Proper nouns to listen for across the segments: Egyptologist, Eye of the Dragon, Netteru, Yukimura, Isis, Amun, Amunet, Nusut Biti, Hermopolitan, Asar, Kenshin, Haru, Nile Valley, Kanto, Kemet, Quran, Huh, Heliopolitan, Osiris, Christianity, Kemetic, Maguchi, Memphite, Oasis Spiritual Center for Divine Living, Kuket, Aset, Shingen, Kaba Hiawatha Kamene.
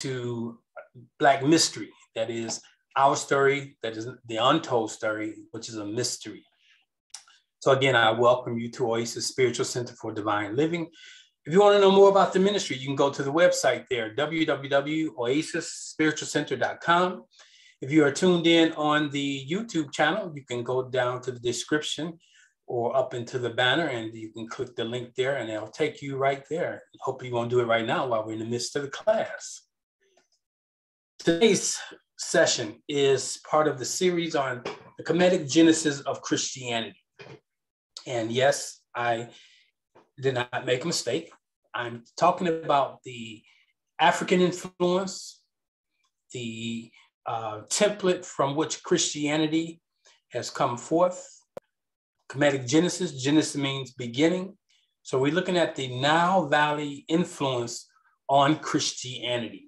to Black mystery, that is our story, that is the untold story, which is a mystery. So again, I welcome you to Oasis Spiritual Center for Divine Living. If you want to know more about the ministry, you can go to the website there, www.oasisspiritualcenter.com. If you are tuned in on the YouTube channel, you can go down to the description or up into the banner, and you can click the link there, and it'll take you right there. Hopefully you won't do it right now while we're in the midst of the class. Today's session is part of the series on the Kemetic genesis of Christianity. And yes, I did not make a mistake. I'm talking about the African influence, the template from which Christianity has come forth. Kemetic genesis. Genesis means beginning. So we're looking at the Nile Valley influence on Christianity.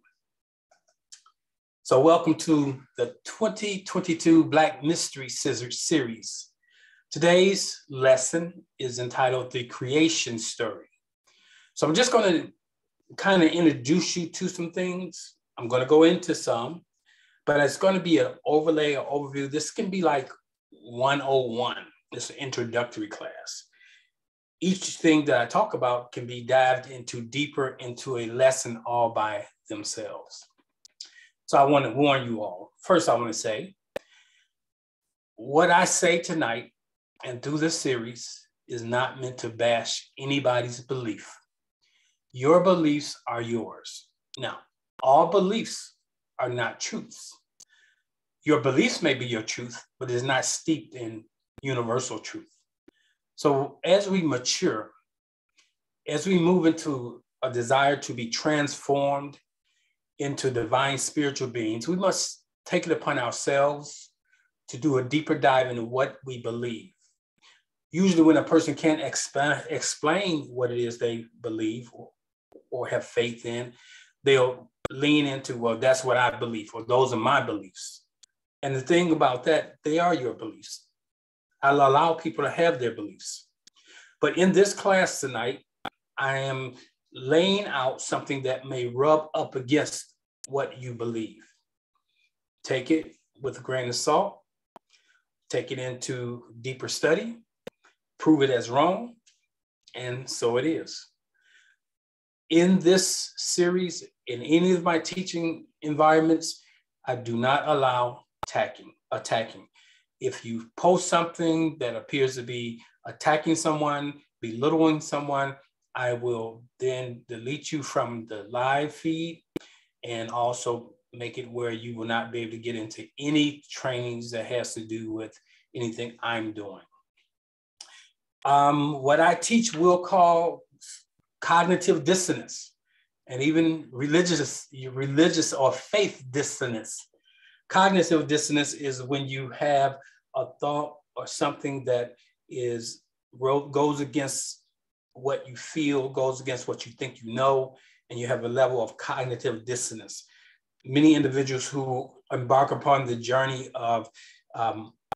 So welcome to the 2022 Black Mystery Scissors series. Today's lesson is entitled The Creation Story. So I'm just going to kind of introduce you to some things. I'm going to go into some, but it's going to be an overlay or overview. This can be like 101. It's an introductory class. Each thing that I talk about can be dived into deeper into a lesson all by themselves. So I want to warn you all. First, I want to say, what I say tonight and through this series is not meant to bash anybody's belief. Your beliefs are yours. Now, all beliefs are not truths. Your beliefs may be your truth, but it's not steeped in universal truth. So as we mature, as we move into a desire to be transformed into divine spiritual beings, we must take it upon ourselves to do a deeper dive into what we believe. Usually when a person can't explain what it is they believe or have faith in, they'll lean into, well, that's what I believe, or those are my beliefs. And the thing about that, they are your beliefs. I'll allow people to have their beliefs. But in this class tonight, I am laying out something that may rub up against what you believe. Take it with a grain of salt, take it into deeper study, prove it as wrong, and so it is. In this series, in any of my teaching environments, I do not allow attacking. If you post something that appears to be attacking someone, belittling someone, I will then delete you from the live feed and also make it where you will not be able to get into any trainings that has to do with anything I'm doing. What I teach we'll call cognitive dissonance, and even religious or faith dissonance. Cognitive dissonance is when you have a thought or something that is goes against what you feel, goes against what you think you know, and you have a level of cognitive dissonance. Many individuals who embark upon the journey of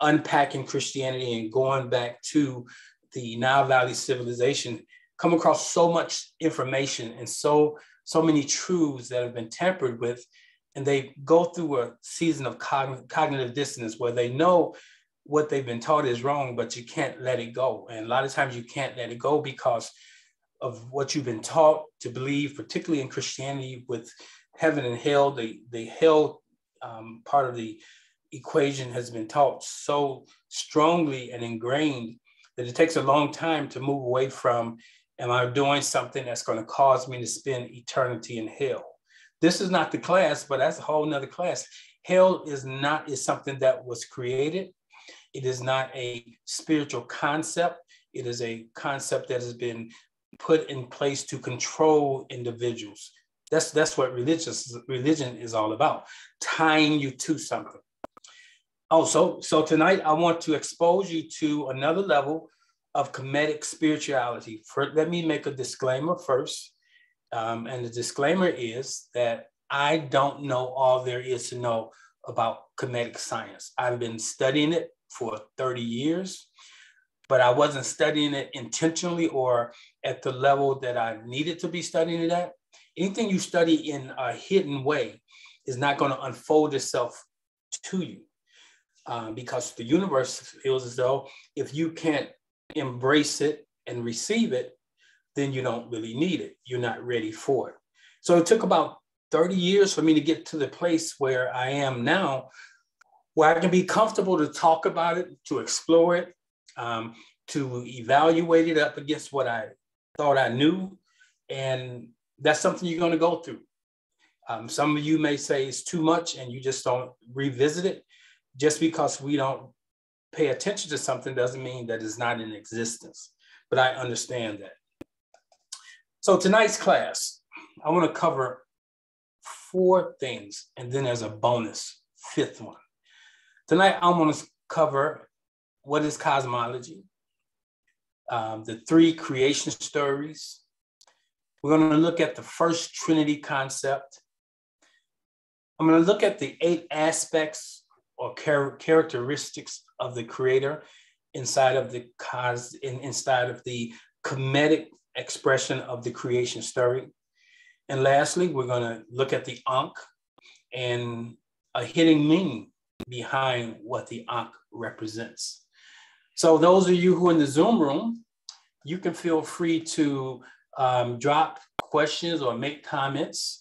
unpacking Christianity and going back to the Nile Valley civilization come across so much information and so many truths that have been tampered with. And they go through a season of cognitive dissonance where they know what they've been taught is wrong, but you can't let it go. And a lot of times you can't let it go because of what you've been taught to believe, particularly in Christianity with heaven and hell. The hell part of the equation has been taught so strongly and ingrained that it takes a long time to move away from, am I doing something that's going to cause me to spend eternity in hell? This is not the class, but that's a whole nother class. Hell is something that was created. It is not a spiritual concept. It is a concept that has been put in place to control individuals. That's what religion is all about, tying you to something. Also, so tonight I want to expose you to another level of Kemetic spirituality. Let me make a disclaimer first. And the disclaimer is that I don't know all there is to know about Kemetic science. I've been studying it for 30 years, but I wasn't studying it intentionally or at the level that I needed to be studying it at. anything you study in a hidden way is not going to unfold itself to you, because the universe feels as though if you can't embrace it and receive it, then you don't really need it. You're not ready for it. So it took about 30 years for me to get to the place where I am now, where I can be comfortable to talk about it, to explore it, to evaluate it up against what I thought I knew. And that's something you're going to go through. Some of you may say it's too much and you just don't revisit it. Just because we don't pay attention to something doesn't mean that it's not in existence. But I understand that. So tonight's class, I want to cover 4 things, and then there's a bonus 5th one. Tonight, I want to cover what is cosmology, the 3 creation stories. We're going to look at the first Trinity concept. I'm going to look at the 8 aspects or characteristics of the creator inside of the comedic expression of the creation story. And lastly, we're going to look at the Ankh and a hidden meaning behind what the Ankh represents. So those of you who are in the Zoom room, you can feel free to drop questions or make comments,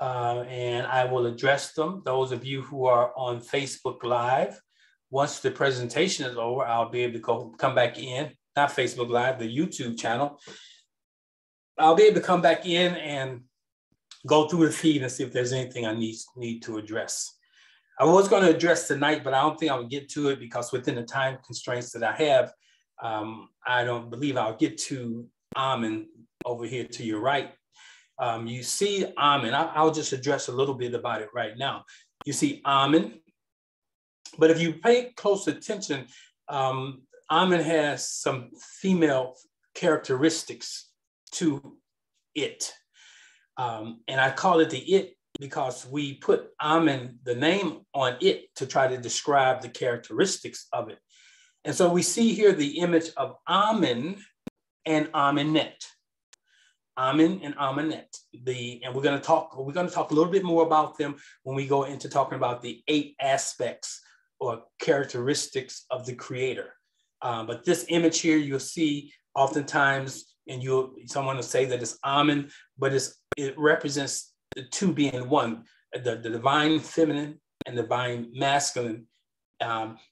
and I will address them. Those of you who are on Facebook Live, once the presentation is over, I'll be able to come back in, not Facebook Live, the YouTube channel. I'll be able to come back in and go through the feed and see if there's anything I need to address. I was going to address tonight, but I don't think I'll get to it because within the time constraints that I have, I don't believe I'll get to Amun over here to your right. You see Amun, I'll just address a little bit about it right now. You see Amun, but if you pay close attention, Amun has some female characteristics to it. And I call it the it because we put Amun, the name, on it to try to describe the characteristics of it. And so we see here the image of Amun and Amunet. Amun and Amunet. And we're going to talk a little bit more about them when we go into talking about the 8 aspects or characteristics of the creator. But this image here, you'll see oftentimes, and someone will say that it's Amun, but it represents the 2 being 1, the divine feminine and divine masculine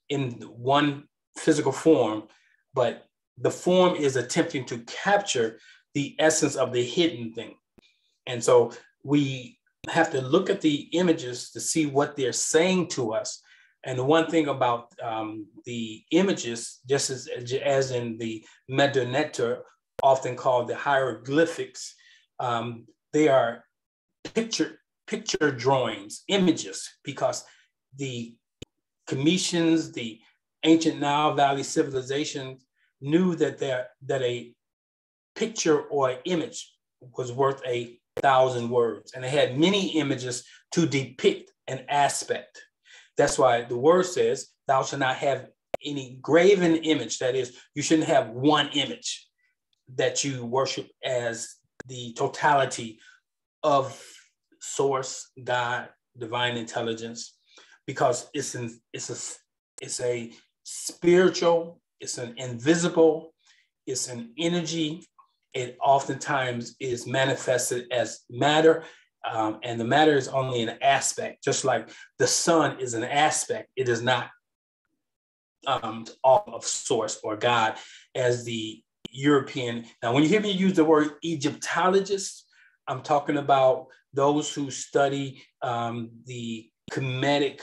in 1 physical form, but the form is attempting to capture the essence of the hidden thing. And so we have to look at the images to see what they're saying to us. And the one thing about the images, just as in the Medu Netjer, often called the hieroglyphics, they are picture drawings, images, because the Cometians, the ancient Nile Valley civilization, knew that a picture or an image was worth 1,000 words, and they had many images to depict an aspect. That's why the word says, "Thou shalt not have any graven image." That is, you shouldn't have one image that you worship as the totality of source, God, divine intelligence, because it's a spiritual, it's an invisible, it's an energy. It oftentimes is manifested as matter, and the matter is only an aspect, just like the sun is an aspect. It is not all of source or God as the European. Now, when you hear me use the word Egyptologists, I'm talking about those who study the Kemetic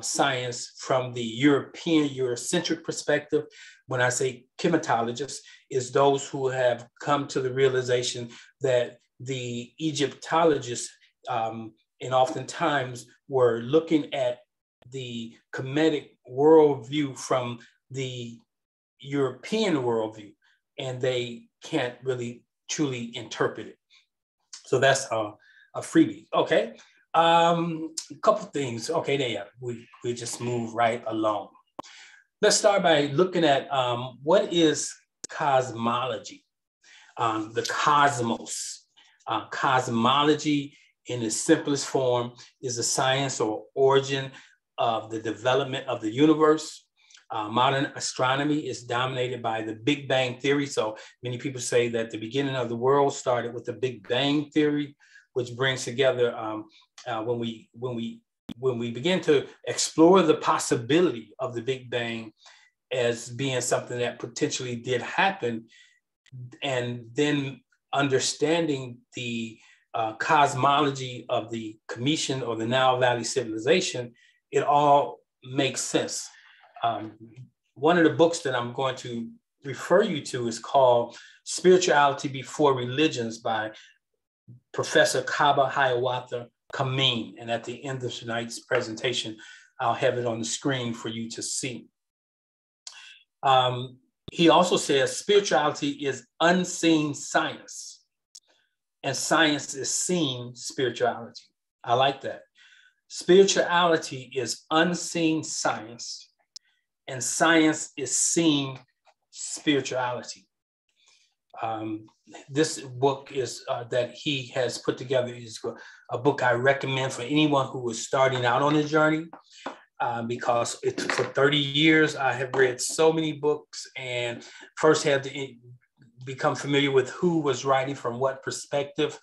science from the European, Eurocentric perspective. When I say Kemetologists, is those who have come to the realization that the Egyptologists, and oftentimes were looking at the Kemetic worldview from the European worldview, and they can't really truly interpret it. So that's a freebie. Okay, a couple things. Okay, there we just move right along. Let's start by looking at what is cosmology, the cosmos. Cosmology, in its simplest form, is the science or origin of the development of the universe. Modern astronomy is dominated by the Big Bang theory. So many people say that the beginning of the world started with the Big Bang theory, which brings together when we begin to explore the possibility of the Big Bang as being something that potentially did happen, and then understanding the cosmology of the Kametian or the Nile Valley civilization, it all makes sense. One of the books that I'm going to refer you to is called Spirituality Before Religions by Professor Kaba Hiawatha Kamene. And at the end of tonight's presentation, I'll have it on the screen for you to see. He also says spirituality is unseen science, and science is seen spirituality. I like that. Spirituality is unseen science, and science is seen spirituality. This book is that he has put together is a book I recommend for anyone who is starting out on the journey, because for 30 years, I have read so many books and first had to become familiar with who was writing from what perspective,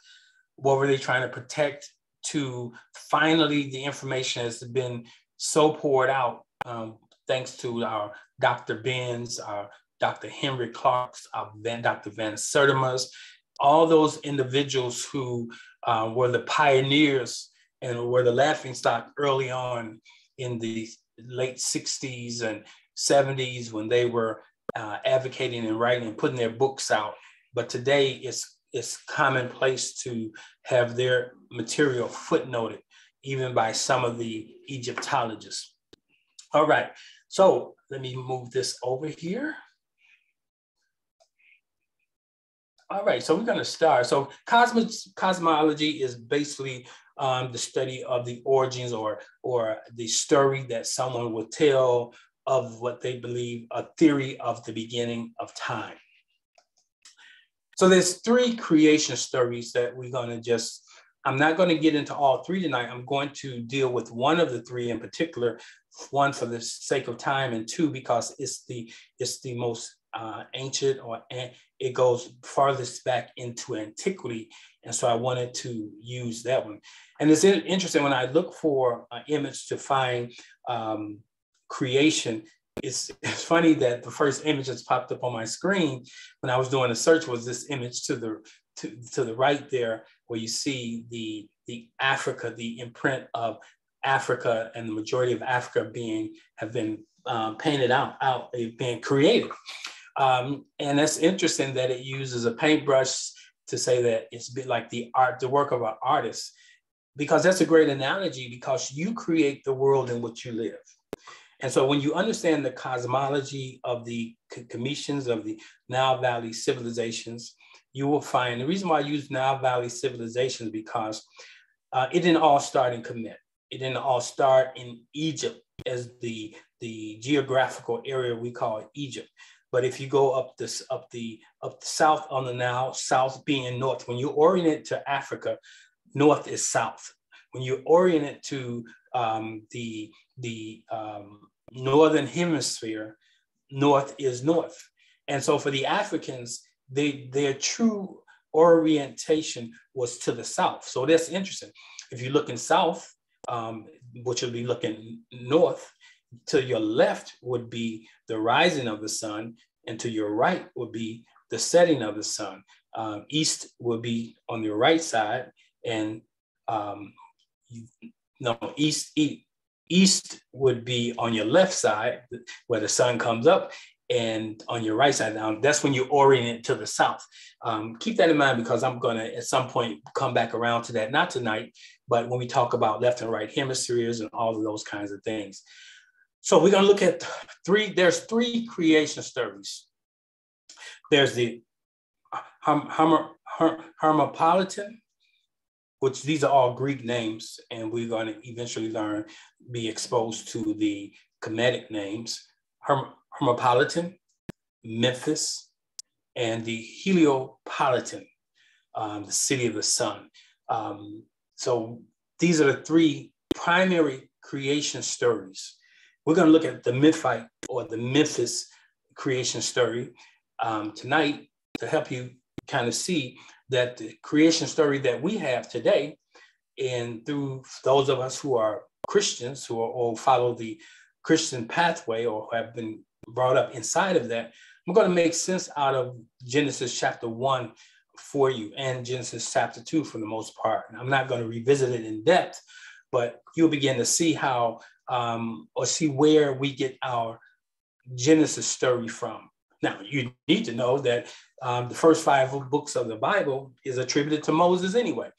what were they trying to protect, to finally the information has been so poured out, thanks to our Dr. Benz, our Dr. Henry Clark's, Dr. Van Sertima's, all those individuals who were the pioneers and were the laughingstock early on in the late 60s and 70s when they were advocating and writing and putting their books out. But today it's commonplace to have their material footnoted, even by some of the Egyptologists. All right, so let me move this over here. All right, so we're going to start. So cosmology is basically the study of the origins or the story that someone will tell of what they believe, a theory of the beginning of time. So there's three creation stories that we're going to just, I'm not going to get into all three tonight. I'm going to deal with one of the three in particular, one for the sake of time, and two because it's the most ancient, or it goes farthest back into antiquity. And so I wanted to use that one. And it's interesting when I look for an image to find creation, it's funny that the first image that's popped up on my screen when I was doing a search was this image to the right there, where you see the Africa, the imprint of Africa, and the majority of Africa have been painted out being created. And that's interesting that it uses a paintbrush to say that it's a bit like the work of an artist, because that's a great analogy, because you create the world in which you live. And so when you understand the cosmology of the Kametians, of the Nile Valley civilizations, you will find, the reason why I use Nile Valley civilizations, because it didn't all start in Kemet. It didn't all start in Egypt as the geographical area we call Egypt. But if you go up the south on the Nile, south being north, when you orient it to Africa, north is south. When you orient it to the northern hemisphere, north is north. And so for the Africans, their true orientation was to the south. So that's interesting. If you're looking south, which will be looking north, to your left would be the rising of the sun, and to your right would be the setting of the sun. East would be on your right side, and east would be on your left side, where the sun comes up, and on your right side. Now, that's when you orient it to the south. Keep that in mind, because I'm going to, at some point, come back around to that, not tonight, but when we talk about left and right hemispheres and all of those kinds of things. So we're going to look at there's three creation stories. There's the Hermopolitan, which these are all Greek names, and we're going to eventually be exposed to the Kemetic names. Hermopolitan, Memphis, and the Heliopolitan. the city of the sun. So these are the three primary creation stories. We're going to look at the Memphite or the Memphis creation story tonight to help you kind of see that the creation story that we have today, and through those of us who are Christians, who are, or follow the Christian pathway or have been brought up inside of that, I'm going to make sense out of Genesis chapter 1 for you and Genesis chapter 2 for the most part. And I'm not going to revisit it in depth, but you'll begin to see how or see where we get our Genesis story from. Now, you need to know that the first five books of the Bible is attributed to Moses anyway,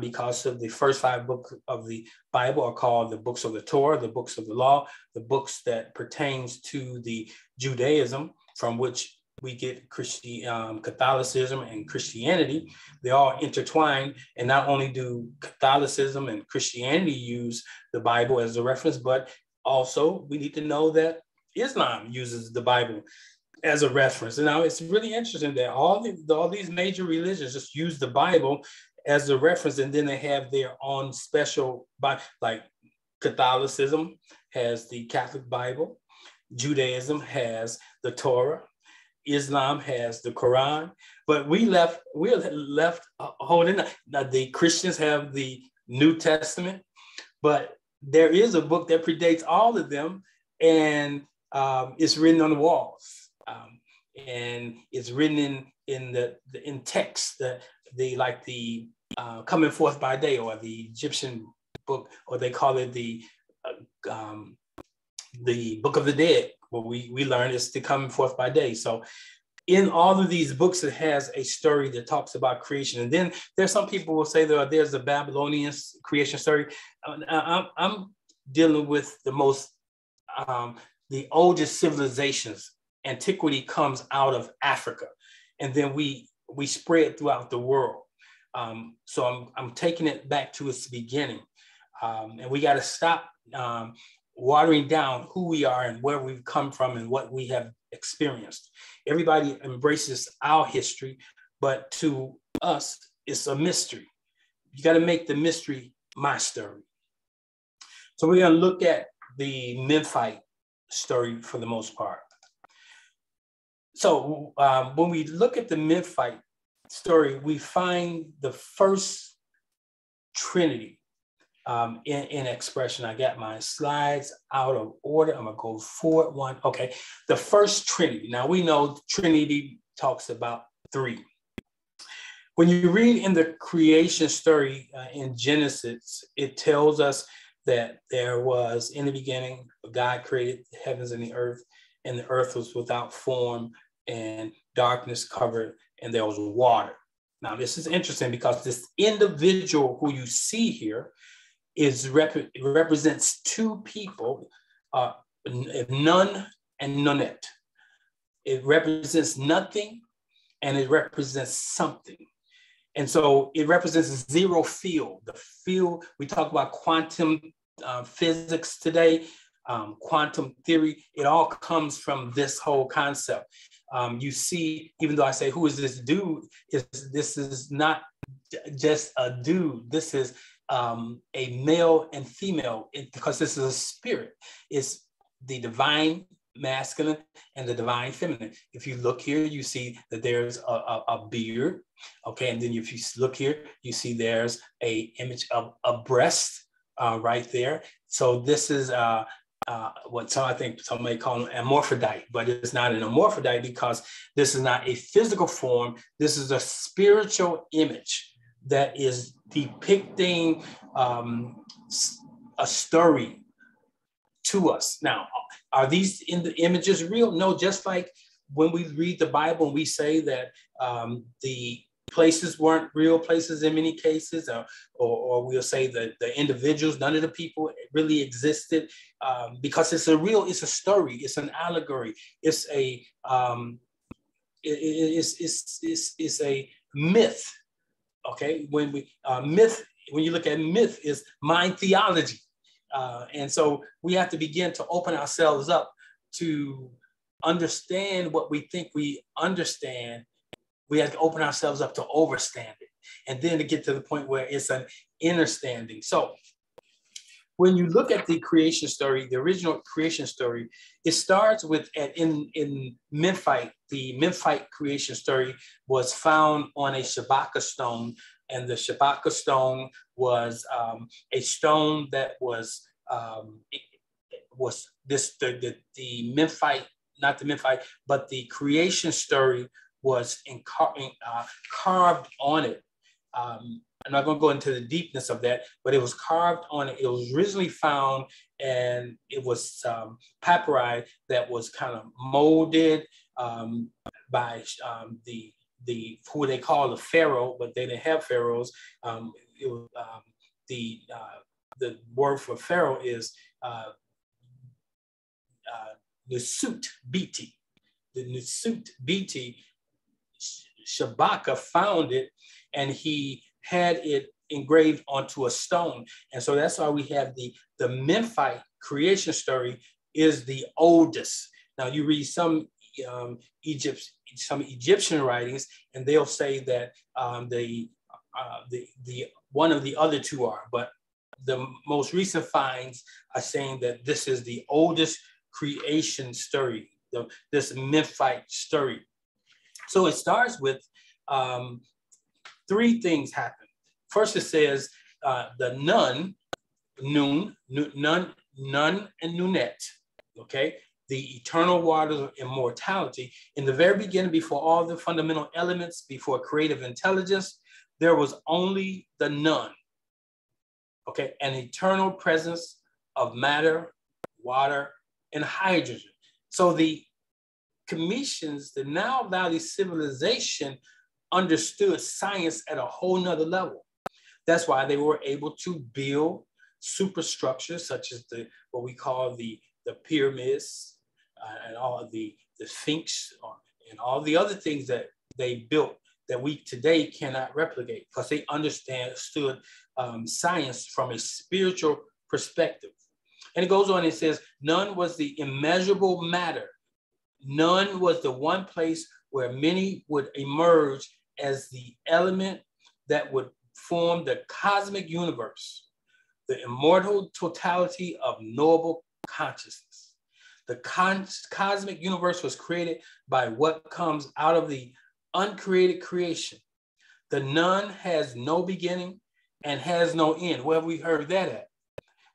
because of the first five books of the Bible are called the books of the Torah, the books of the law, the books that pertains to the Judaism from which we get Catholicism and Christianity. They all intertwine, and not only do Catholicism and Christianity use the Bible as a reference, but also we need to know that Islam uses the Bible as a reference. And now it's really interesting that all these major religions just use the Bible as a reference, and then they have their own special Bible. Like Catholicism has the Catholic Bible, Judaism has the Torah, Islam has the Quran, but we're left holding now. The Christians have the New Testament, but there is a book that predates all of them, and it's written on the walls, and it's written in text, like the Coming Forth by Day, or the Egyptian book, or they call it the Book of the Dead. What we learn is the Coming Forth by Day. So in all of these books, it has a story that talks about creation. And then there's some people will say there's the Babylonian creation story. I'm dealing with the most, the oldest civilizations. Antiquity comes out of Africa, and then we spread throughout the world. So I'm taking it back to its beginning. And we got to stop watering down who we are and where we've come from and what we have experienced. Everybody embraces our history, but to us, it's a mystery. You got to make the mystery my story. So we're going to look at the Memphite story for the most part. So when we look at the Memphite story, we find the first Trinity in expression. I got my slides out of order. I'm gonna go forward one. Okay, the first Trinity. Now we know Trinity talks about three. When you read in the creation story in Genesis, it tells us that there was, in the beginning, God created the heavens and the earth was without form and darkness covered, and there was water. Now, this is interesting because this individual who you see here is represents two people, Nun and Nunet. It represents nothing, and it represents something. And so it represents zero field. The field, we talk about quantum physics today, quantum theory, it all comes from this whole concept. You see, even though I say, who is this dude? This is not just a dude. This is a male and female, because this is a spirit. It's the divine masculine and the divine feminine. If you look here, you see that there's a beard. Okay, and then if you look here, you see there's a image of a breast right there. So this is what some, I think some may call an hermaphrodite, but it's not an hermaphrodite because this is not a physical form. This is a spiritual image that is depicting a story to us. Now, are these in the images real? No, just like when we read the Bible and we say that the places weren't real places in many cases, or we'll say that the individuals, none of the people really existed, because it's a story, it's an allegory, it's a it's a myth. Okay, when we myth, when you look at myth, is mind theology, and so we have to begin to open ourselves up to understand what we think we understand. We have to open ourselves up to overstand it. and then to get to the point where it's an inner standing. So when you look at the creation story, the original creation story, it starts with in Memphite. The Memphite creation story was found on a Shabaka stone, and the Shabaka stone was a stone that was this the Memphite, not the Memphite, but the creation story was carved on it. I'm not going to go into the deepness of that, but it was carved on it. It was originally found, and it was papyri that was kind of molded by the who they call the pharaoh, but they didn't have pharaohs. It was, the word for pharaoh is Nusut Biti. The Nusut Biti, Shabaka found it, and he had it engraved onto a stone. And so that's why we have the Memphite creation story is the oldest. Now you read some Egyptian writings, and they'll say that the one of the other two are, but the most recent finds are saying that this is the oldest creation story, this Memphite story. So it starts with three things happen. First, it says the Nun, and Nunet, okay? The eternal waters of immortality. In the very beginning, before all the fundamental elements, before creative intelligence, there was only the Nun, okay? An eternal presence of matter, water, and hydrogen. So the Commissions, the Nile Valley civilization understood science at a whole nother level. That's why they were able to build superstructures such as what we call the pyramids and all of the Sphinx and all the other things that they built that we today cannot replicate, because they understood science from a spiritual perspective. And it goes on and says, none was the immeasurable matter. None was the one place where many would emerge as the element that would form the cosmic universe, the immortal totality of knowable consciousness. The cosmic universe was created by what comes out of the uncreated creation. The Nun has no beginning and has no end. Where have we heard that at?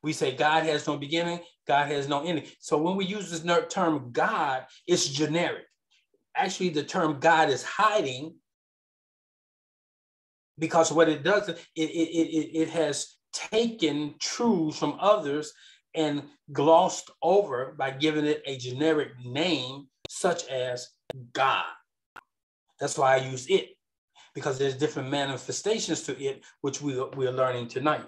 We say God has no beginning, God has no ending. So when we use this term God, it's generic. Actually, the term God is hiding, because what it does, it has taken truths from others and glossed over by giving it a generic name, such as God. That's why I use it, because there's different manifestations to it, which we are learning tonight.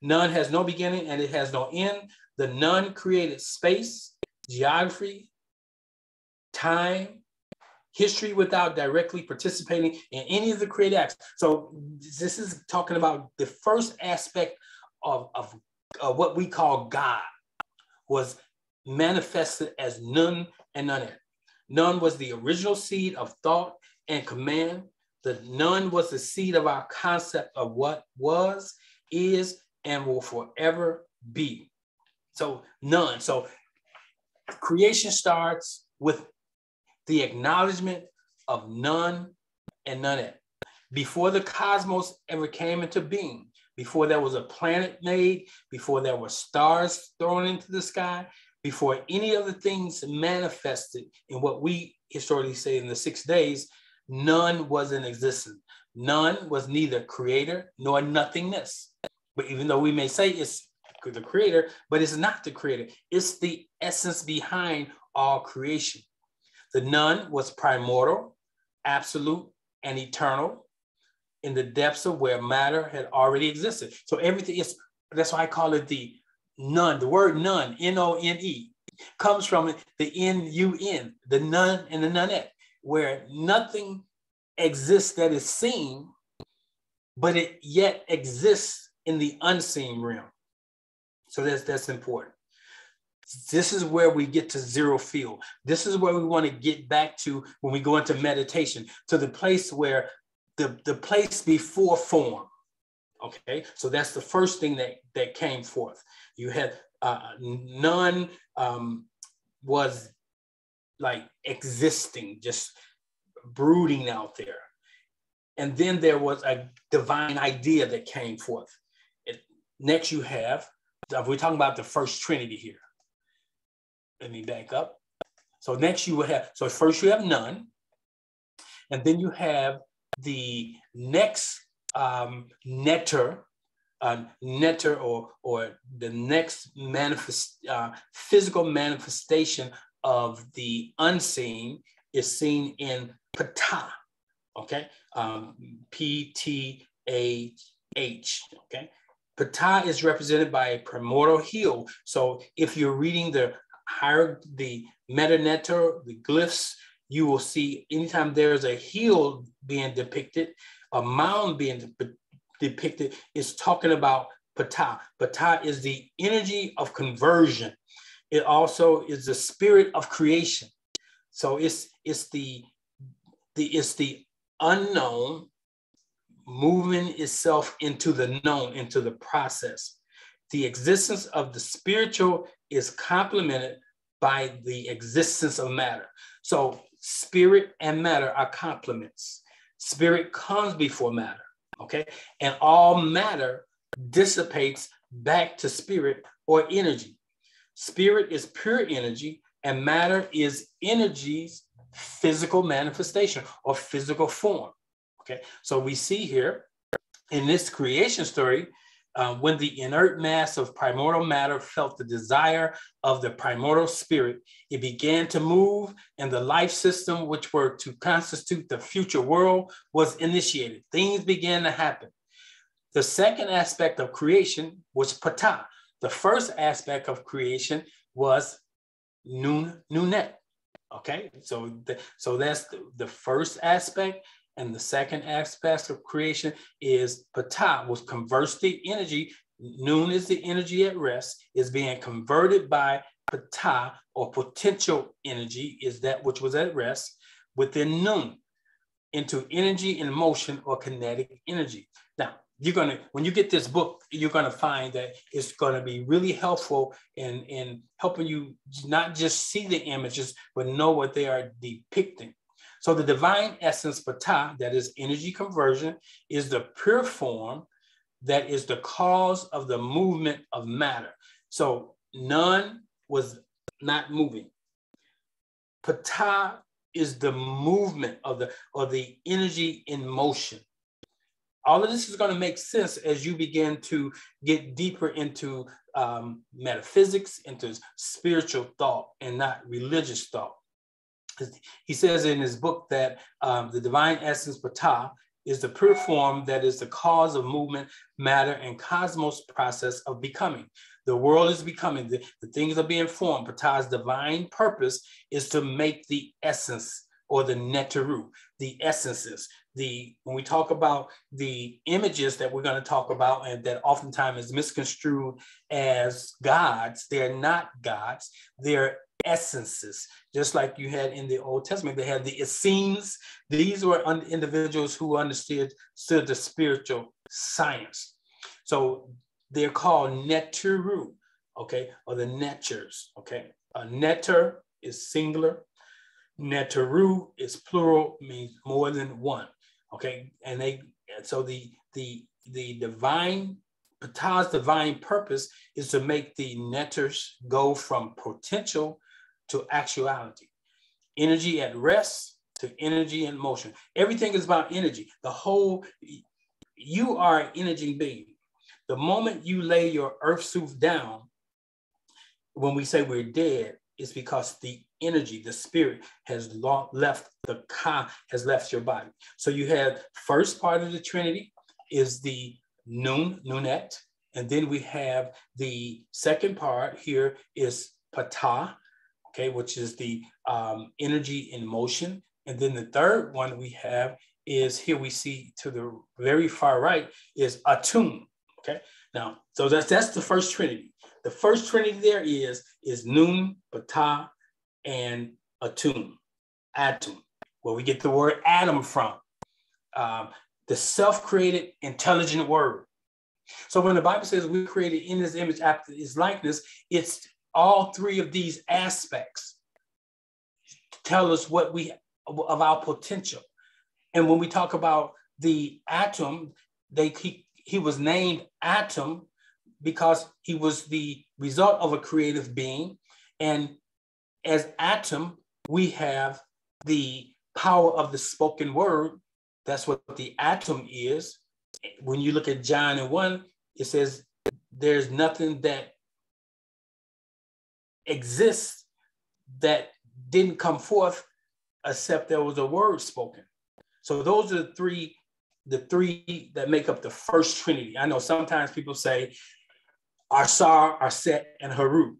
None has no beginning and it has no end. The Nun created space, geography, time, history without directly participating in any of the creative acts. So this is talking about the first aspect of what we call God was manifested as Nun and Nunet. Nun was the original seed of thought and command. The Nun was the seed of our concept of what was, is, and will forever be. So none. So creation starts with the acknowledgement of none and Nunet. Before the cosmos ever came into being, before there was a planet made, before there were stars thrown into the sky, before any of the things manifested in what we historically say in the 6 days, none was in existence. None was neither creator nor nothingness. But even though we may say it's the creator, but it's not the creator. It's the essence behind all creation. The Nun was primordial, absolute, and eternal in the depths of where matter had already existed. So everything is, that's why I call it the Nun. The word Nun, N-O-N-E, comes from the N-U-N, the Nun and the Nunet, where nothing exists that is seen, but it yet exists in the unseen realm. So that's important. This is where we get to zero field. This is where we want to get back to when we go into meditation, to the place where the place before form. Okay, so that's the first thing that came forth. You had Nun was like existing, just brooding out there. And then there was a divine idea that came forth. Next you have, we're talking about the first Trinity here. Let me back up. So next you would have, so first you have Nun, and then you have the next Netter, Netter or the next physical manifestation of the unseen is seen in Ptah, okay? P-T-A-H, okay? Ptah is represented by a primordial heel. So if you're reading the Medu Netjer, the glyphs, you will see anytime there's a heel being depicted, a mound being depicted, it's talking about Ptah. Ptah is the energy of conversion. It also is the spirit of creation. So it's the unknown moving itself into the known, into the process. The existence of the spiritual is complemented by the existence of matter. So spirit and matter are complements. Spirit comes before matter, okay? And all matter dissipates back to spirit or energy. Spirit is pure energy and matter is energy's physical manifestation or physical form, okay? So we see here in this creation story, when the inert mass of primordial matter felt the desire of the primordial spirit, it began to move and the life system which were to constitute the future world was initiated. Things began to happen. The second aspect of creation was Ptah. The first aspect of creation was Nunet. Okay, so that's the first aspect. And the second aspect of creation is Ptah, was converts the energy. Nun is the energy at rest, is being converted by Ptah, or potential energy is that which was at rest within Nun, into energy in motion or kinetic energy. Now, when you get this book, you're gonna find that it's gonna be really helpful in helping you not just see the images, but know what they are depicting. So the divine essence, Ptah, that is energy conversion, is the pure form that is the cause of the movement of matter. So Nun was not moving. Ptah is the movement of the energy in motion. All of this is going to make sense as you begin to get deeper into metaphysics, into spiritual thought and not religious thought. He says in his book that the divine essence, Ptah, is the pure form that is the cause of movement, matter, and cosmos process of becoming. The world is becoming, the things are being formed. Ptah's divine purpose is to make the essence, or the Netteru, the essences. When we talk about the images that we're going to talk about and that oftentimes is misconstrued as gods, they're not gods, they're essences, just like you had in the Old Testament. They had the Essenes. These were individuals who understood the spiritual science. So they're called Netteru, okay, or the Netjers, okay. A Netter is singular. Netteru is plural, means more than one, okay. And so the divine, Ptah's divine purpose is to make the Netters go from potential to actuality. Energy at rest to energy in motion. Everything is about energy. You are an energy being. The moment you lay your earth suit down, when we say we're dead, it's because the energy, the spirit has left the has left your body. So you have first part of the Trinity is the Nunet, and then we have the second part here is Ptah, okay, which is the energy in motion. And then the third one we have is, here we see to the very far right is Atum, okay? Now, so that's the first Trinity. The first Trinity there is Nun, Ptah, and Atum. Atum, where we get the word atom from. the self-created intelligent word. So when the Bible says we created in his image after his likeness, it's all three of these aspects tell us what we of our potential. And when we talk about the Atum, he was named Atum because he was the result of a creative being. And as Atum, we have the power of the spoken word. That's what the Atum is. When you look at John 1, it says there's nothing that exists that didn't come forth except there was a word spoken. So those are the three that make up the first Trinity. I know sometimes people say Asar, Aset, and Haru.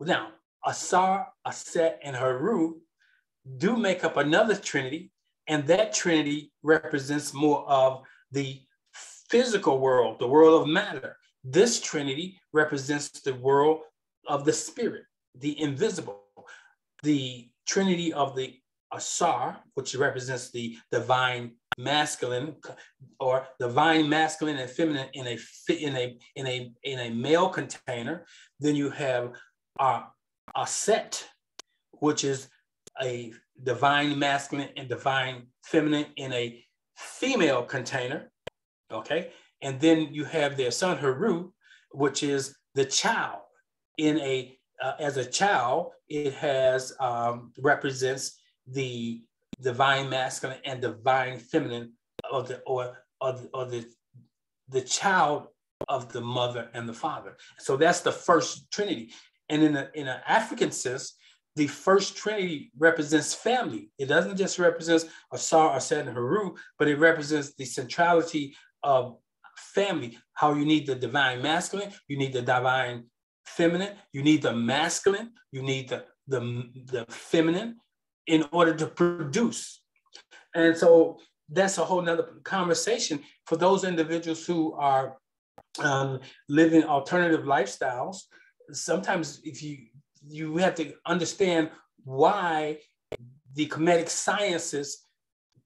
Now, Asar, Aset, and Haru do make up another Trinity, and that Trinity represents more of the physical world, the world of matter. This Trinity represents the world of the spirit, the invisible. The Trinity of the Asar, which represents the divine masculine, or divine masculine and feminine in a male container. Then you have Aset, which is a divine masculine and divine feminine in a female container, okay? And then you have their son Haru, which is the child in a as a child. It has represents the divine masculine and divine feminine of the or the child of the mother and the father. So that's the first Trinity. And in an African sense, the first Trinity represents family. It doesn't just represent Asar, Aset, and Haru, but it represents the centrality of family, how you need the divine masculine, you need the divine feminine, you need the masculine, you need the feminine in order to produce. And so that's a whole nother conversation for those individuals who are living alternative lifestyles. Sometimes if you have to understand why the Kemetic sciences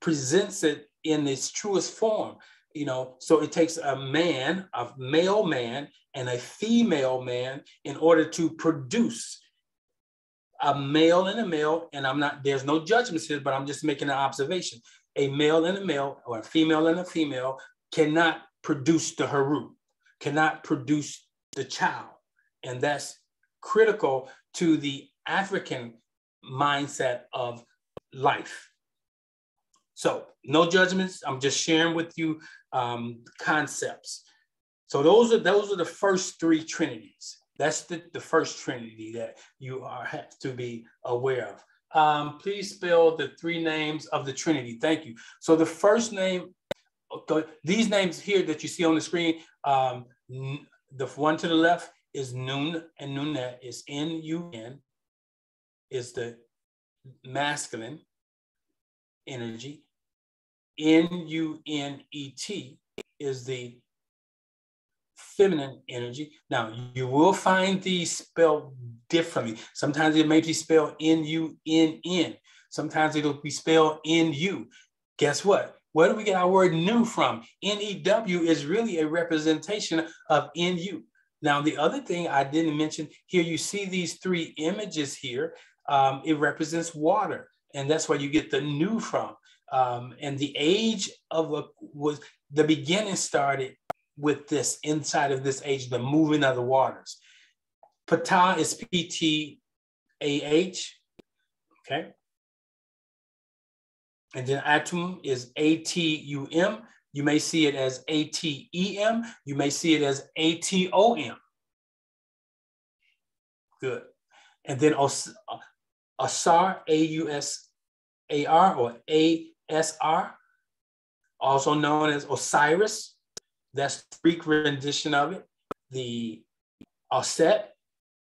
presents it in its truest form. You know, so it takes a man, a male man, and a female man in order to produce a male and a male. And I'm not, there's no judgments here, but I'm just making an observation. A male and a male, or a female and a female, cannot produce the Haru, cannot produce the child. And that's critical to the African mindset of life. So no judgments. I'm just sharing with you concepts. So those are the first three Trinities. That's the first Trinity that you have to be aware of. Please spell the three names of the Trinity. Thank you. So the first name, these names here that you see on the screen, the one to the left is Nun, and Nunet is N-U-N, is the masculine energy. N-U-N-E-T is the feminine energy. Now, you will find these spelled differently. Sometimes it may be spelled N-U-N-N. Sometimes it'll be spelled N-U. Guess what? Where do we get our word new from? N-E-W is really a representation of N-U. Now, the other thing I didn't mention here, you see these three images here. It represents water, and that's where you get the new from. And the age of was the beginning started with this, inside of this age, the moving of the waters. Ptah is P-T-A-H, okay? And then Atum is A-T-U-M. You may see it as A-T-E-M. You may see it as A-T-O-M. Good. And then Asar, A-U-S-A-R, or A-S-R, also known as Osiris. That's the Greek rendition of it. The Aset,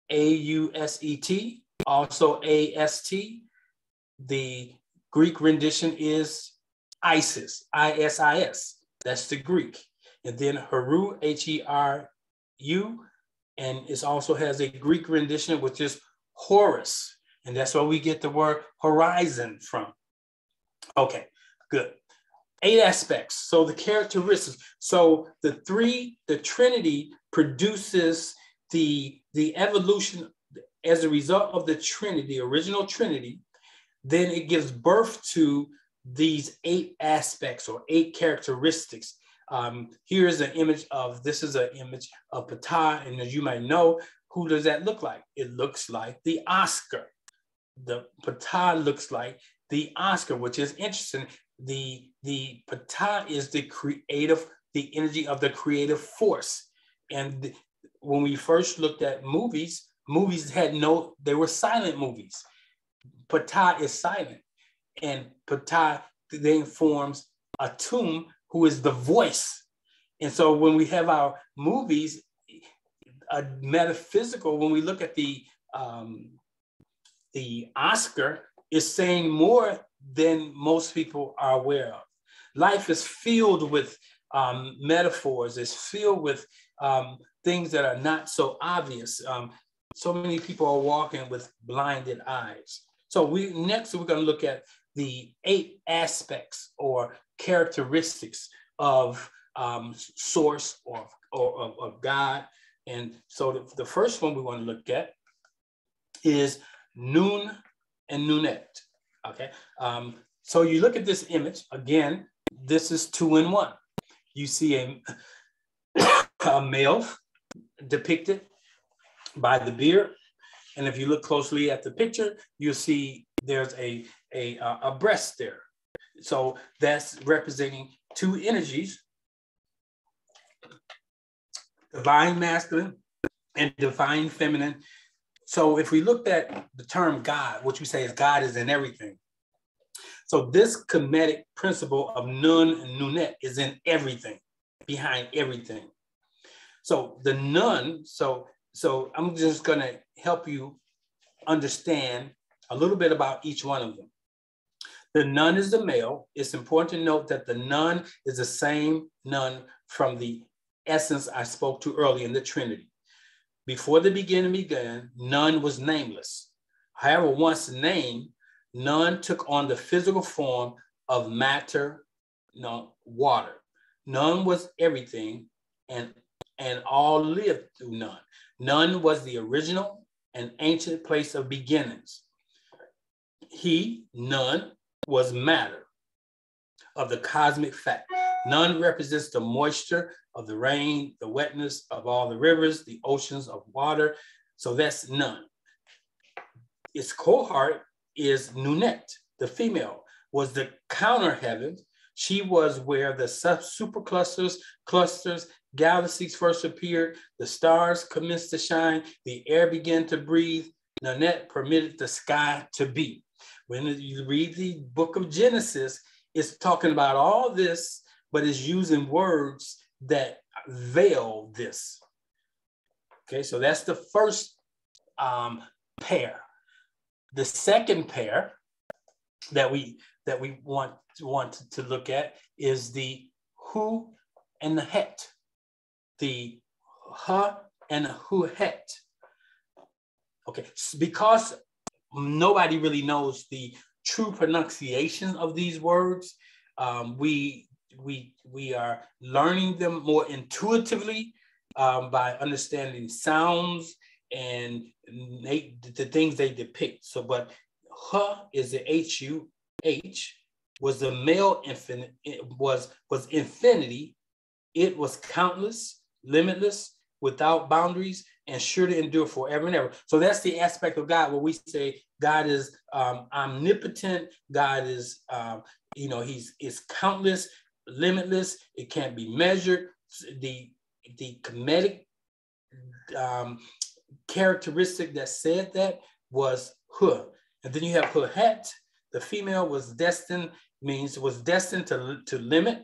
A-U-S-E-T, also A-S-T. The Greek rendition is Isis, I-S-I-S. That's the Greek. And then Heru, H-E-R-U, and it also has a Greek rendition, which is Horus. And that's where we get the word horizon from. Okay, good. 8 aspects. So the characteristics. So the Trinity produces the evolution as a result of the Trinity, original Trinity. Then it gives birth to these 8 aspects or 8 characteristics. Here's an image of, this is an image of Ptah, and as you might know, who does that look like? It looks like the Oscar. The Ptah looks like the Oscar, which is interesting. The Ptah is the creative, the energy of the creative force. And when we first looked at movies, movies had no, they were silent movies. Ptah is silent. And Ptah then forms Atum, who is the voice. And so when we have our movies, a metaphysical, when we look at the Oscar, is saying more than most people are aware of. Life is filled with metaphors, it's filled with things that are not so obvious. So many people are walking with blinded eyes. So next we're gonna look at the 8 aspects or characteristics of source or of God. And so the first one we want to look at is Nun and Nunet. Okay, so you look at this image again. This is 2 in 1. You see a male depicted by the beard, and if you look closely at the picture, you'll see there's a breast there. So that's representing 2 energies: divine masculine and divine feminine. So if we looked at the term God, which we say is God is in everything. So this Kemetic principle of Nun and Nunet is in everything, behind everything. So the Nun, so I'm just gonna help you understand a little bit about each one of them. The Nun is the male. It's important to note that the Nun is the same Nun from the essence I spoke to earlier in the Trinity. Before the beginning began, Nun was nameless. However, once named, Nun took on the physical form of matter, water. Nun was everything, and all lived through Nun. Nun was the original and ancient place of beginnings. He, Nun, was matter of the cosmic fact. Nun represents the moisture of the rain, the wetness of all the rivers, the oceans of water. So that's Nun. Its cohort is Nunet, the female, was the counter heaven. She was where the superclusters, galaxies first appeared, the stars commenced to shine, the air began to breathe. Nunet permitted the sky to be. When you read the book of Genesis, it's talking about all this, but it's using words that veil this. Okay, so that's the first pair. The second pair that we want to look at is the Huh and the Het. The Huh and the Hauhet. Okay, because nobody really knows the true pronunciation of these words, we are learning them more intuitively by understanding sounds and the things they depict. So, but Huh is the H-U-H, was the male infinite, it was infinity. It was countless, limitless, without boundaries, and sure to endure forever and ever. So that's the aspect of God where we say God is omnipotent. God is, He's countless, limitless. It can't be measured. The Kemetic characteristic that said that was Huh. And then you have Hauhet, the female, was destined to limit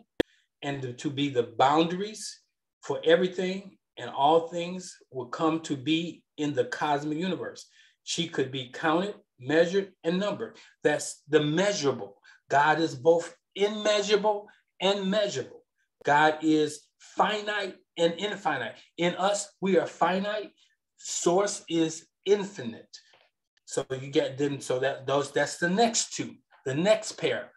and to be the boundaries for everything, and all things would come to be in the cosmic universe. She could be counted, measured, and numbered. That's the measurable. God is both immeasurable and measurable. God is finite and infinite. In us, we are finite. Source is infinite. So you get them. So that's the next two, the next pair.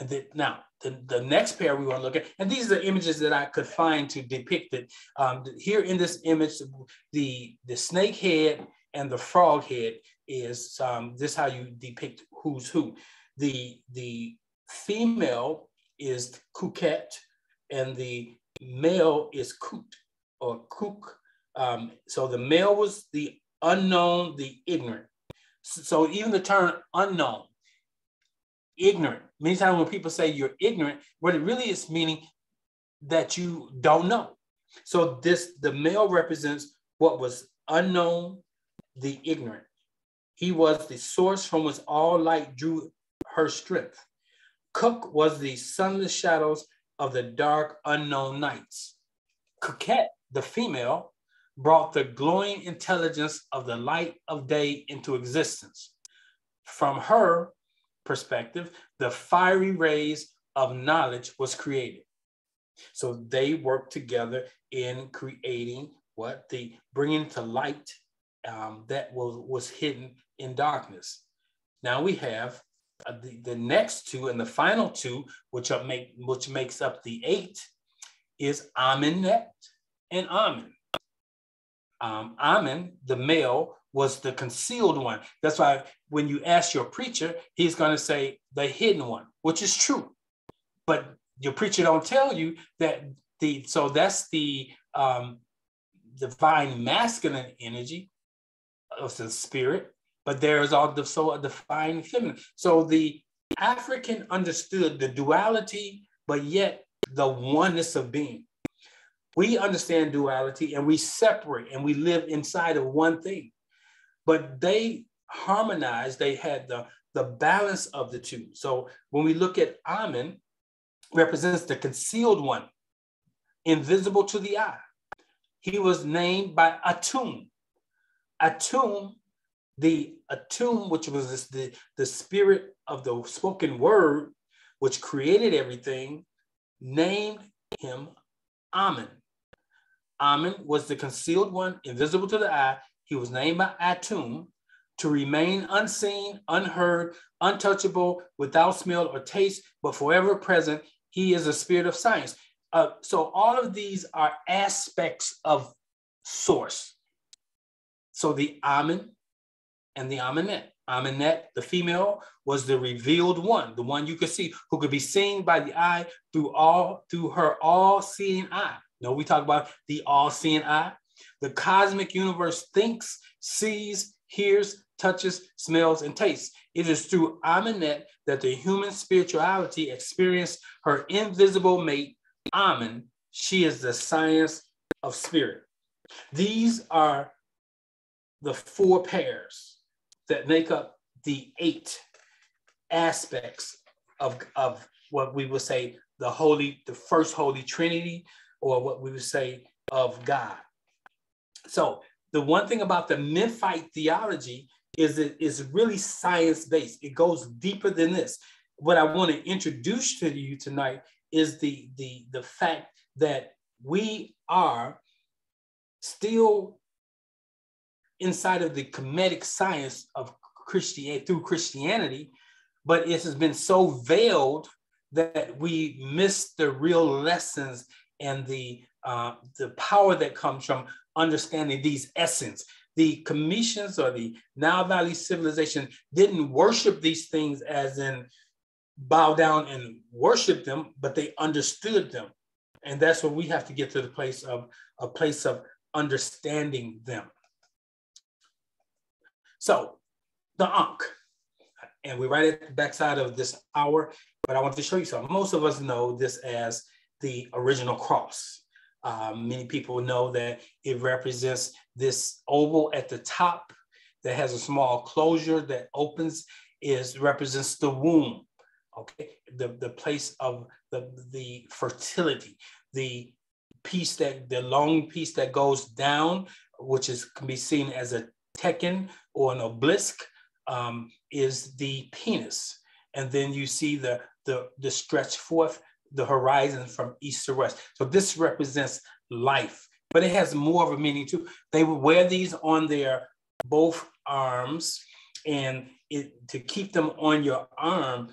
And then, now, the next pair we want to look at, and these are the images that I could find to depict it. Here in this image, the snake head and the frog head is, this is how you depict who's who. The female is Kuket, and the male is Kut or Kuk. So the male was the unknown, the ignorant. So even the term unknown, ignorant. Many times when people say you're ignorant, what it really is meaning that you don't know. So this, the male represents what was unknown, the ignorant. He was the source from which all light drew her strength. Kuk was the sunless shadows of the dark unknown nights. Kuket, the female, brought the glowing intelligence of the light of day into existence. From her perspective, the fiery rays of knowledge was created. So they worked together in creating what? The bringing to light that was hidden in darkness. Now we have the next two and the final two, which makes up the eight, is Amunet and Amun. Amun, the male, was the concealed one. That's why when you ask your preacher, he's going to say the hidden one, which is true. But your preacher don't tell you that so that's the divine masculine energy of the spirit, but there is also a divine feminine. So the African understood the duality, but yet the oneness of being. We understand duality and we separate and we live inside of one thing. But they harmonized, they had the balance of the two. So when we look at Amun, represents the concealed one, invisible to the eye. He was named by Atum. Atum, which was the spirit of the spoken word, which created everything, named him Amun. Amun was the concealed one, invisible to the eye. He was named by Atum to remain unseen, unheard, untouchable, without smell or taste, but forever present. He is a spirit of science. So all of these are aspects of source. So the Amun and the Amunet. Amunet, the female, was the revealed one, the one you could see, who could be seen by the eye through her all-seeing eye. Now we talk about the all-seeing eye. The cosmic universe thinks, sees, hears, touches, smells, and tastes. It is through Amunet that the human spirituality experienced her invisible mate, Amun. She is the science of spirit. These are the four pairs that make up the eight aspects of what we would say the first Holy Trinity, or what we would say of God. So the one thing about the Memphite theology is it is really science-based. It goes deeper than this. What I want to introduce to you tonight is the fact that we are still inside of the Kemetic science of Christianity, through Christianity, but it has been so veiled that we miss the real lessons and the power that comes from understanding these essence. The Kemetians or the Nile Valley civilization didn't worship these things as in bow down and worship them, but they understood them. And that's where we have to get to the place of understanding them. So the Ankh, and we're right at the backside of this hour, but I want to show you something. Most of us know this as the original cross. Many people know that it represents this oval at the top that has a small closure that opens, represents the womb, okay? The place of the fertility, the piece the long piece that goes down, which can be seen as a tekken or an obelisk, is the penis. And then you see the stretch forth, the horizon from east to west. So this represents life, but it has more of a meaning too. They would wear these on their both arms, and to keep them on your arm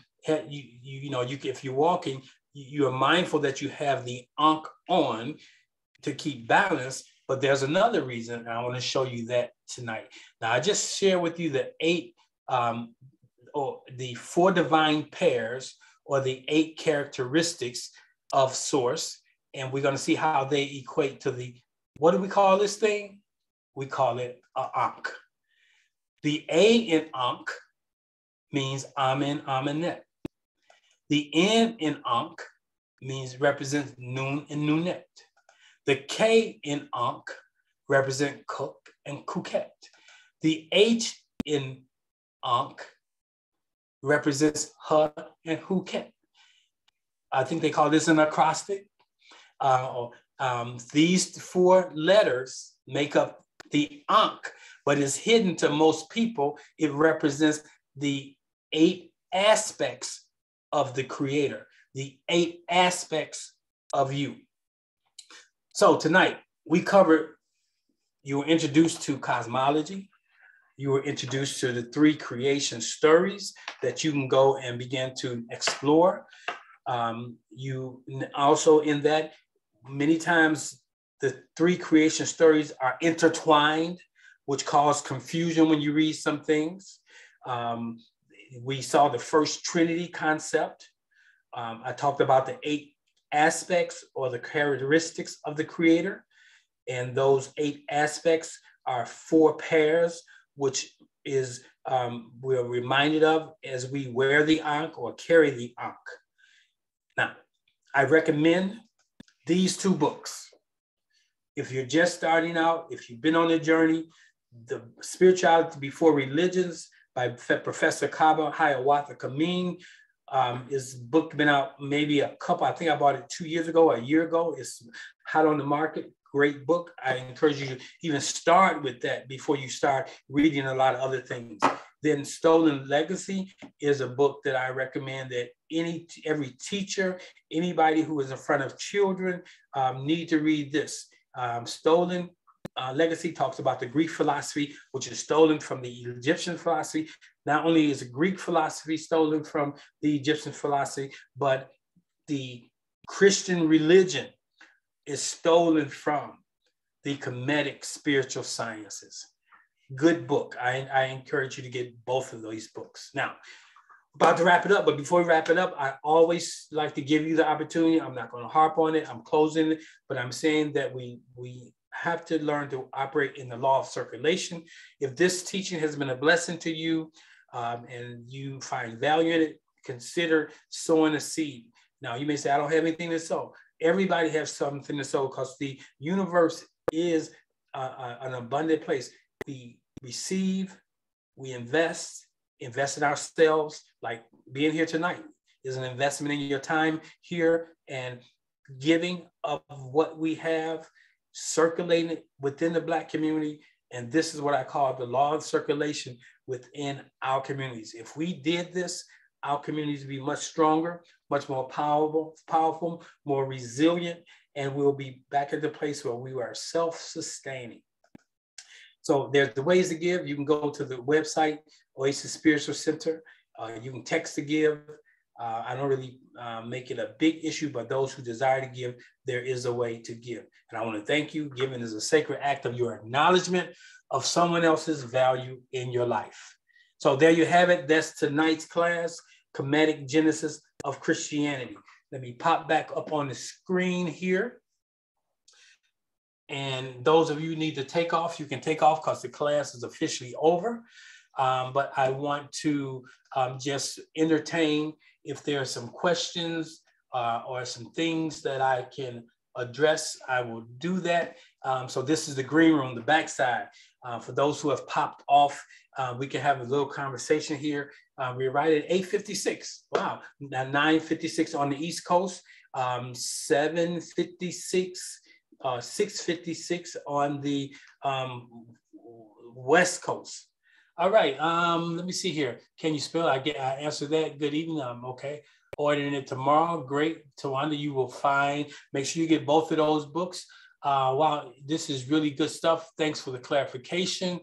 you know, if you're walking, you are mindful that you have the Ankh on to keep balance. But there's another reason, and I want to show you that tonight. Now, I just share with you the four divine pairs, or the 8 characteristics of source. And we're going to see how they equate to the, what do we call this thing? We call it an Ankh. The A in Ankh means Amun, Amunet. The N in Ankh represents Nun and Nunet. The K in Ankh represent Kuk and Kuket. The H in Ankh represents Huh and Kuket. I think they call this an acrostic. These 4 letters make up the Ankh, but it's hidden to most people. It represents the 8 aspects of the creator, the 8 aspects of you. So tonight, we covered, you were introduced to cosmology. You were introduced to the 3 creation stories that you can go and begin to explore. You also, in that, many times the 3 creation stories are intertwined, which cause confusion when you read some things. We saw the first Trinity concept. I talked about the 8 aspects, or the characteristics of the creator. And those 8 aspects are 4 pairs, which is, we're reminded of as we wear the Ankh or carry the Ankh. Now, I recommend these 2 books. If you're just starting out, if you've been on a journey, the Spirituality Before Religions by Professor Kaba Hiawatha Kamene. His book been out maybe a couple, I think I bought it 2 years ago, a year ago. It's hot on the market, great book. I encourage you to even start with that before you start reading a lot of other things. Then Stolen Legacy is a book that I recommend that every teacher, anybody who is in front of children need to read this. Stolen Legacy talks about the Greek philosophy, which is stolen from the Egyptian philosophy. Not only is Greek philosophy stolen from the Egyptian philosophy, but the Christian religion is stolen from the Kemetic spiritual sciences. Good book. I encourage you to get both of these books. Now, about to wrap it up, but before we wrap it up, I always like to give you the opportunity. I'm not going to harp on it. I'm closing it, but I'm saying that we have to learn to operate in the law of circulation. If this teaching has been a blessing to you and you find value in it, consider sowing a seed. Now you may say, I don't have anything to sow. Everybody has something to sow because the universe is an abundant place. We receive, we invest in ourselves, like being here tonight is an investment in your time here and giving of what we have, circulating within the Black community. And this is what I call the law of circulation within our communities. If we did this, our communities would be much stronger, much more powerful, more resilient, and we'll be back at the place where we are self-sustaining. So there's the ways to give. You can go to the website, Oasis Spiritual Center. You can text to give. I don't really make it a big issue, but those who desire to give, there is a way to give. And I want to thank you. Giving is a sacred act of your acknowledgement of someone else's value in your life. So there you have it. That's tonight's class, Kemetic Genesis of Christianity. Let me pop back up on the screen here. And those of you who need to take off, you can take off because the class is officially over. But I want to just entertain if there are some questions or some things that I can address, I will do that. So this is the green room, the backside. For those who have popped off, we can have a little conversation here. We're right at 8:56. Wow, now 9:56 on the East Coast, 7:56, 6:56 on the West Coast. All right, let me see here. Can you spell? I answered that. Good evening. I'm okay. Ordering it tomorrow. Great. Tawanda, you will find. Make sure you get both of those books. Wow, this is really good stuff. Thanks for the clarification.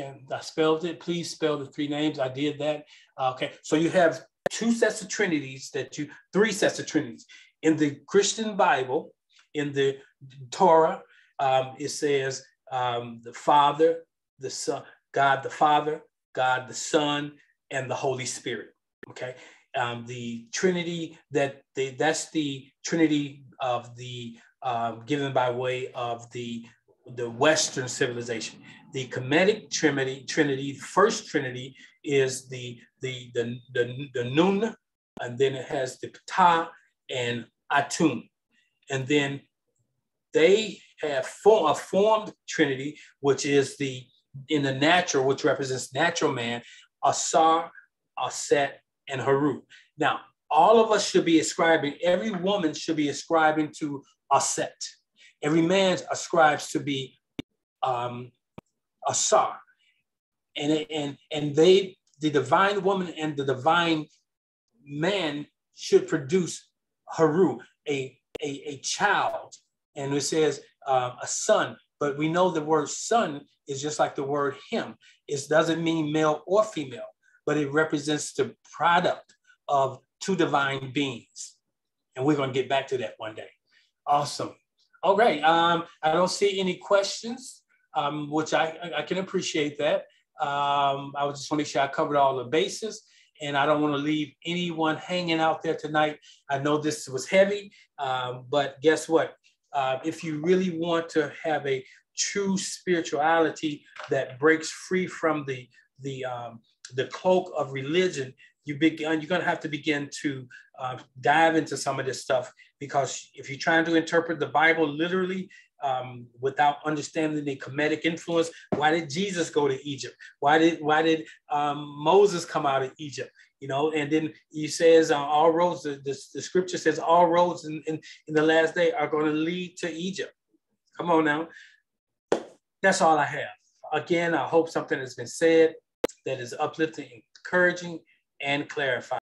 I spelled it. Please spell the 3 names. I did that. Okay, so you have two sets of trinities that you, three sets of trinities. In the Christian Bible, in the Torah, it says the Father, the Son, God the Father, God the Son, and the Holy Spirit. Okay, the Trinity that's the Trinity of the given by way of the Western civilization. The Kemetic Trinity, first Trinity is the Nun, and then it has the Ptah and Atum, and then they have a formed Trinity, which is the in the natural, which represents natural man, Asar, Aset, and Haru. Now, all of us should be ascribing, every woman should be ascribing to Aset. Every man ascribes to be Asar. And they, the divine woman and the divine man should produce Haru, a child. And it says a son, but we know the word son is just like the word him. It doesn't mean male or female, but it represents the product of two divine beings. And we're gonna get back to that one day. Awesome. All right, I don't see any questions, which I can appreciate that. I just wanna make sure I covered all the bases, and I don't wanna leave anyone hanging out there tonight. I know this was heavy, but guess what? If you really want to have a true spirituality that breaks free from the cloak of religion, you're going to have to begin to dive into some of this stuff, because if you're trying to interpret the Bible literally without understanding the Kemetic influence, why did Jesus go to Egypt? Why did Moses come out of Egypt? You know, and then he says all roads, the scripture says all roads in the last day are going to lead to Egypt. Come on now. That's all I have. Again, I hope something has been said that is uplifting, encouraging, and clarifying.